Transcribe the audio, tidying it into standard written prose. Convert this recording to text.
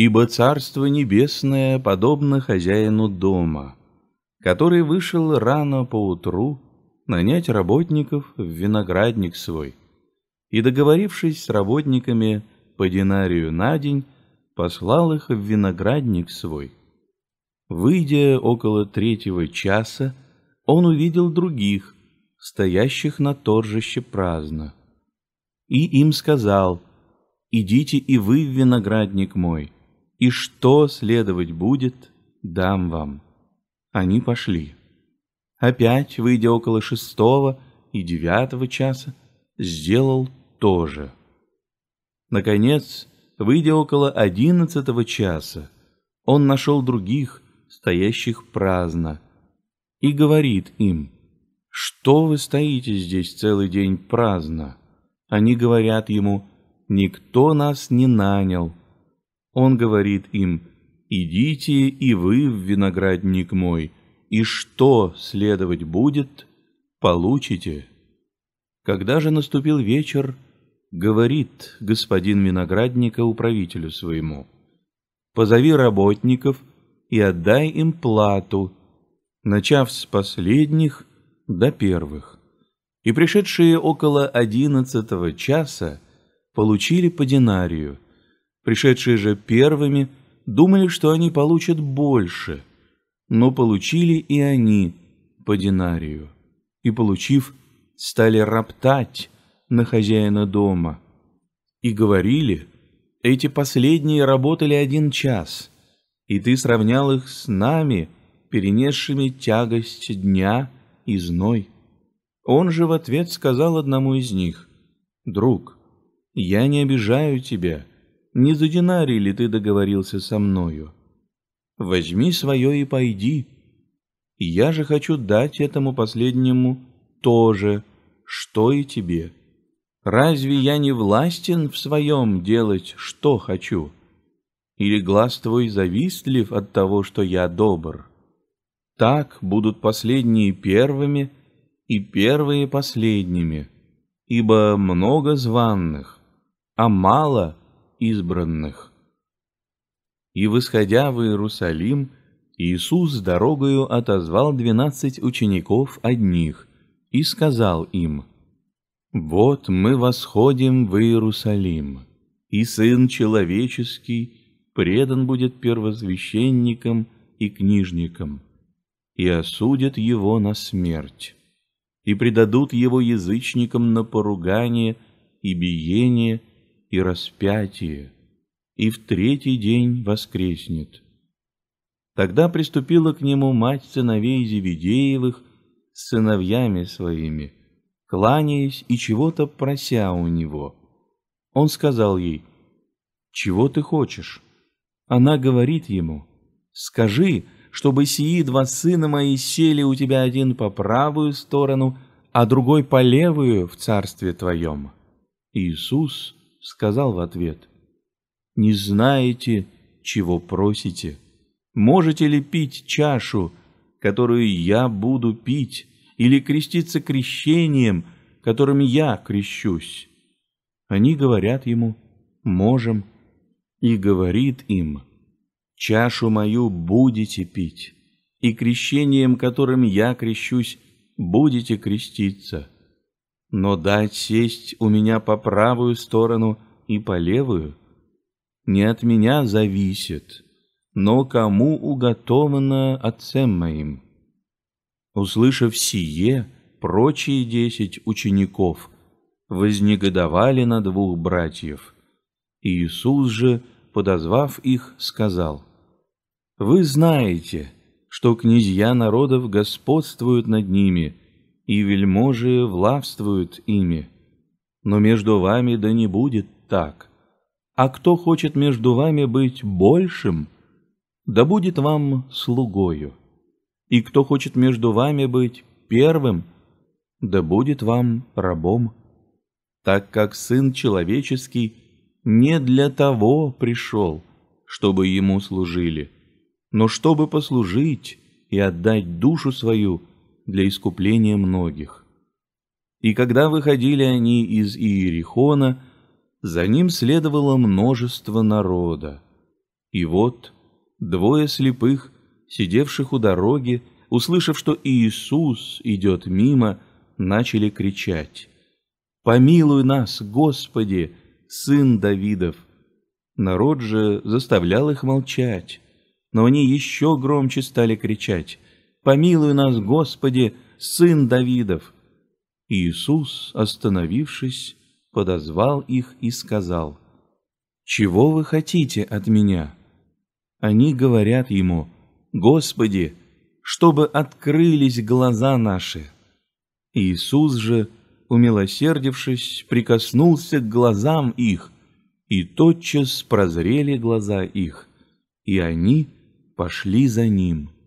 Ибо Царство Небесное подобно хозяину дома, который вышел рано поутру нанять работников в виноградник свой, и, договорившись с работниками по динарию на день, послал их в виноградник свой. Выйдя около 3 часа, он увидел других, стоящих на торжеще праздно, и им сказал: «Идите и вы в виноградник мой, и что следовать будет, дам вам». Они пошли. Опять, выйдя около 6 и 9 часа, сделал то же. Наконец, выйдя около 11 часа, он нашел других, стоящих праздно, и говорит им: «Что вы стоите здесь целый день праздно?» Они говорят ему: «Никто нас не нанял». Он говорит им: «Идите и вы в виноградник мой, и что следовать будет, получите». Когда же наступил вечер, говорит господин виноградника управителю своему: «Позови работников и отдай им плату, начав с последних до первых». И пришедшие около 11 часа получили по динарию. Пришедшие же первыми думали, что они получат больше, но получили и они по динарию. И, получив, стали роптать на хозяина дома. И говорили: «Эти последние работали 1 час, и ты сравнял их с нами, перенесшими тягость дня и зной». Он же в ответ сказал одному из них: «Друг, я не обижаю тебя, не за динарий ли ты договорился со мною? Возьми свое и пойди. И я же хочу дать этому последнему то же, что и тебе. Разве я не властен в своем делать, что хочу? Или глаз твой завистлив от того, что я добр? Так будут последние первыми и первые последними, ибо много званых, а мало избранных». И, восходя в Иерусалим, Иисус дорогою отозвал 12 учеников одних и сказал им: «Вот мы восходим в Иерусалим, и Сын Человеческий предан будет первосвященникам и книжникам, и осудят Его на смерть, и предадут Его язычникам на поругание и биение, и распятие, и в 3-й день воскреснет». Тогда приступила к нему мать сыновей Зеведеевых с сыновьями своими, кланяясь и чего-то прося у него. Он сказал ей: «Чего ты хочешь?» Она говорит ему: «Скажи, чтобы сии 2 сына мои сели у тебя один по правую сторону, а другой по левую в царстве твоем». Иисус сказал в ответ: «Не знаете, чего просите? Можете ли пить чашу, которую я буду пить, или креститься крещением, которым я крещусь?» Они говорят ему: «Можем». И говорит им: «Чашу мою будете пить, и крещением, которым я крещусь, будете креститься. Но дать сесть у меня по правую сторону и по левую не от меня зависит, но кому уготовано Отцем моим». Услышав сие, прочие 10 учеников вознегодовали на 2 братьев. Иисус же, подозвав их, сказал: «Вы знаете, что князья народов господствуют над ними, и вельможи властвуют ими. Но между вами да не будет так. А кто хочет между вами быть большим, да будет вам слугою. И кто хочет между вами быть первым, да будет вам рабом. Так как Сын Человеческий не для того пришел, чтобы Ему служили, но чтобы послужить и отдать душу свою для искупления многих». И когда выходили они из Иерихона, за ним следовало множество народа, И вот двое слепых, сидевших у дороги, услышав, что Иисус идет мимо, начали кричать: «Помилуй нас, Господи, Сын Давидов!» Народ же заставлял их молчать, но они еще громче стали кричать: «Помилуй нас, Господи, Сын Давидов!» Иисус, остановившись, подозвал их и сказал: «Чего вы хотите от меня?» Они говорят ему: «Господи, чтобы открылись глаза наши!» Иисус же, умилосердившись, прикоснулся к глазам их, и тотчас прозрели глаза их, и они пошли за Ним.